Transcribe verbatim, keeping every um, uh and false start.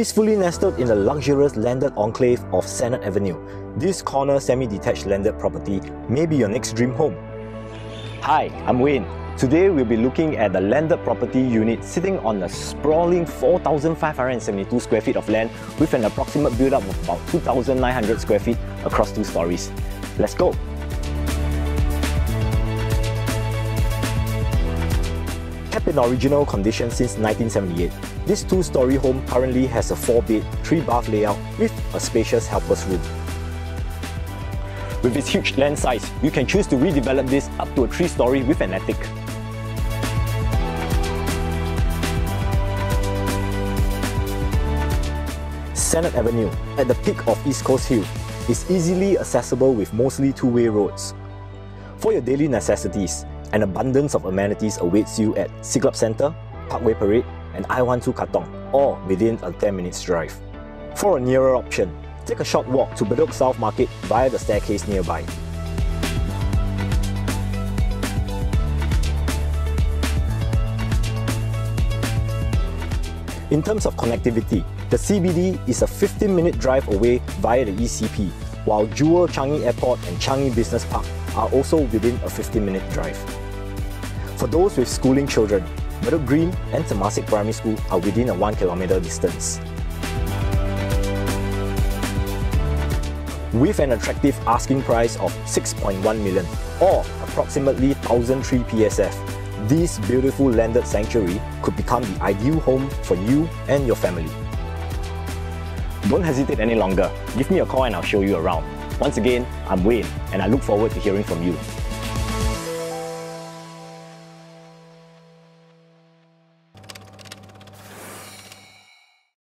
Peacefully nestled in the luxurious landed enclave of Sennett Avenue, this corner semi-detached landed property may be your next dream home. Hi, I'm Wayne. Today we'll be looking at the landed property unit sitting on a sprawling four thousand five hundred seventy-two square feet of land with an approximate build-up of about two thousand nine hundred square feet across two stories. Let's go! Kept in original condition since nineteen seventy-eight, this two-storey home currently has a four-bed, three-bath layout with a spacious helper's room. With its huge land size, you can choose to redevelop this up to a three-storey with an attic. Sennett Avenue, at the peak of East Coast Hill, is easily accessible with mostly two-way roads. For your daily necessities, an abundance of amenities awaits you at Siglap Centre, Parkway Parade and I twelve Katong, or within a ten minutes drive. For a nearer option, take a short walk to Bedok South Market via the staircase nearby. In terms of connectivity, the C B D is a fifteen minute drive away via the E C P, while Jewel Changi Airport and Changi Business Park are also within a fifteen minute drive. For those with schooling children, Meadow Green and Tamasek Primary School are within a one kilometer distance. With an attractive asking price of six point one million or approximately one thousand three P S F, this beautiful landed sanctuary could become the ideal home for you and your family. Don't hesitate any longer. Give me a call and I'll show you around. Once again, I'm Wayne and I look forward to hearing from you.